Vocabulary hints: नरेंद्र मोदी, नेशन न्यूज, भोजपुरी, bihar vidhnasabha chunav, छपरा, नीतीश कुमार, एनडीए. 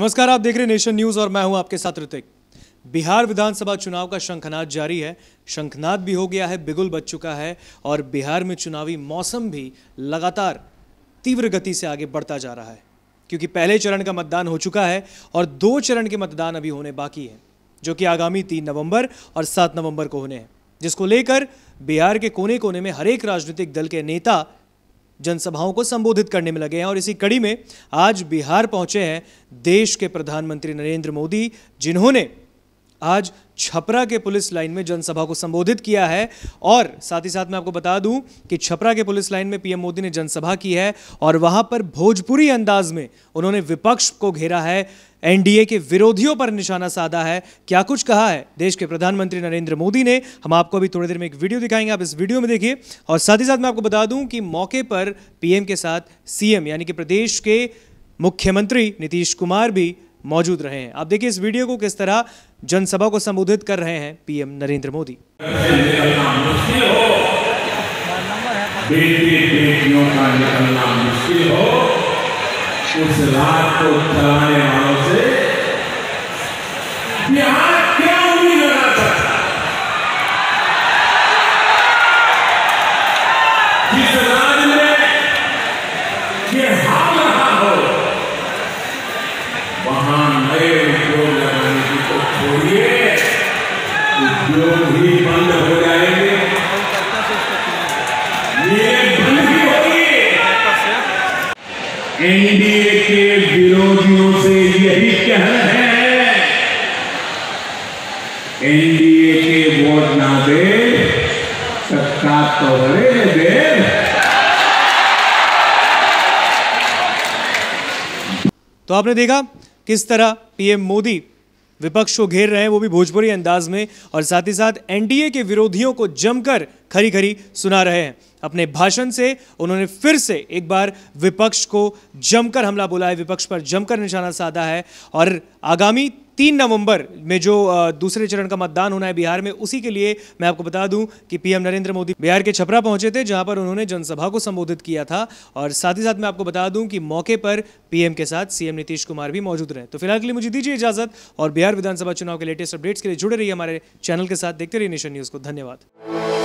नमस्कार, आप देख रहे हैं नेशन न्यूज और मैं हूं आपके साथ ऋतिक। बिहार विधानसभा चुनाव का शंखनाद जारी है। शंखनाद भी हो गया है, बिगुल बज चुका है और बिहार में चुनावी मौसम भी लगातार तीव्र गति से आगे बढ़ता जा रहा है, क्योंकि पहले चरण का मतदान हो चुका है और दो चरण के मतदान अभी होने बाकी हैं, जो कि आगामी 3 नवंबर और 7 नवंबर को होने हैं, जिसको लेकर बिहार के कोने कोने में हरेक राजनीतिक दल के नेता जनसभाओं को संबोधित करने में लगे हैं। और इसी कड़ी में आज बिहार पहुंचे हैं देश के प्रधानमंत्री नरेंद्र मोदी, जिन्होंने आज छपरा के पुलिस लाइन में जनसभा को संबोधित किया है। और साथ ही साथ मैं आपको बता दूं कि छपरा के पुलिस लाइन में पीएम मोदी ने जनसभा की है और वहां पर भोजपुरी अंदाज में उन्होंने विपक्ष को घेरा है, एनडीए के विरोधियों पर निशाना साधा है। क्या कुछ कहा है देश के प्रधानमंत्री नरेंद्र मोदी ने, हम आपको अभी थोड़ी देर में एक वीडियो दिखाएंगे, आप इस वीडियो में देखिए। और साथ ही साथ मैं आपको बता दूं कि मौके पर पीएम के साथ सीएम यानी कि प्रदेश के मुख्यमंत्री नीतीश कुमार भी मौजूद रहे हैं। आप देखिए इस वीडियो को, किस तरह जनसभा को संबोधित कर रहे हैं पीएम नरेंद्र मोदी। उस रात को चलाने वालों से बिहार क्या उम्मीद लगा सकता है? जिस राज्य में ये हाल रहा हो, वहां नए उद्योग लगाने की तो छोड़िए, उद्योग ही बंद हो जाएंगे। ये बंद ही होगी। एनडीए के विरोधियों से यही कहना है, एनडीए के वोट ना दे, सत्ता तो रहने दे। तो आपने देखा किस तरह पीएम मोदी विपक्ष को घेर रहे हैं, वो भी भोजपुरी अंदाज में, और साथ ही साथ एनडीए के विरोधियों को जमकर खरी खरी सुना रहे हैं। अपने भाषण से उन्होंने फिर से एक बार विपक्ष को जमकर हमला बोला है, विपक्ष पर जमकर निशाना साधा है। और आगामी 3 नवंबर में जो दूसरे चरण का मतदान होना है बिहार में, उसी के लिए मैं आपको बता दूं कि पीएम नरेंद्र मोदी बिहार के छपरा पहुंचे थे, जहां पर उन्होंने जनसभा को संबोधित किया था। और साथ ही साथ मैं आपको बता दूं कि मौके पर पीएम के साथ सीएम नीतीश कुमार भी मौजूद रहे। तो फिलहाल के लिए मुझे दीजिए इजाजत, और बिहार विधानसभा चुनाव के लेटेस्ट अपडेट्स के लिए जुड़े रहिए हमारे चैनल के साथ। देखते रहिए नेशन न्यूज़ को। धन्यवाद।